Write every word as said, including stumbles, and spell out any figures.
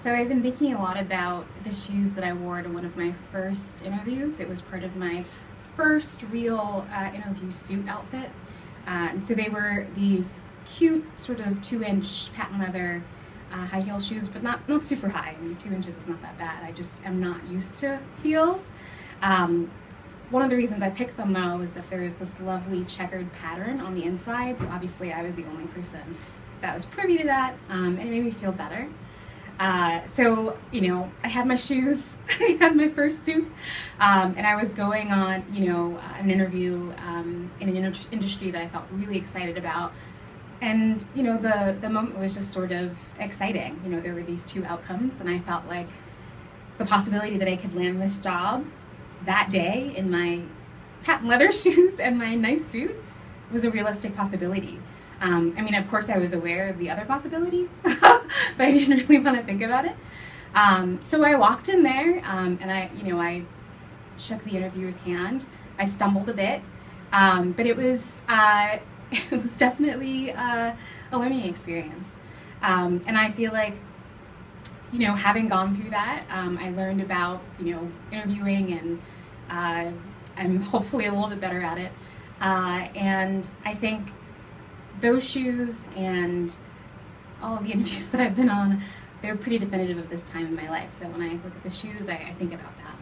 So I've been thinking a lot about the shoes that I wore to one of my first interviews. It was part of my first real uh, interview suit outfit. Uh, and so they were these cute sort of two-inch patent leather uh, high heel shoes, but not, not super high. I mean, two inches is not that bad. I just am not used to heels. Um, one of the reasons I picked them, though, is that there is this lovely checkered pattern on the inside. So obviously I was the only person that was privy to that, um, and it made me feel better. Uh, so, you know, I had my shoes, I had my first suit, um, and I was going on, you know, uh, an interview um, in an in- industry that I felt really excited about. And, you know, the, the moment was just sort of exciting. You know, there were these two outcomes, and I felt like the possibility that I could land this job that day in my patent leather shoes and my nice suit was a realistic possibility. Um, I mean, of course, I was aware of the other possibility, but I didn't really want to think about it. Um, so I walked in there, um, and I, you know, I shook the interviewer's hand. I stumbled a bit, um, but it was uh, it was definitely uh, a learning experience. Um, and I feel like, you know, having gone through that, um, I learned about, you know, interviewing, and uh, I'm hopefully a little bit better at it. Uh, and I think those shoes and all of the interviews that I've been on, they're pretty definitive of this time in my life. So when I look at the shoes, I, I think about that.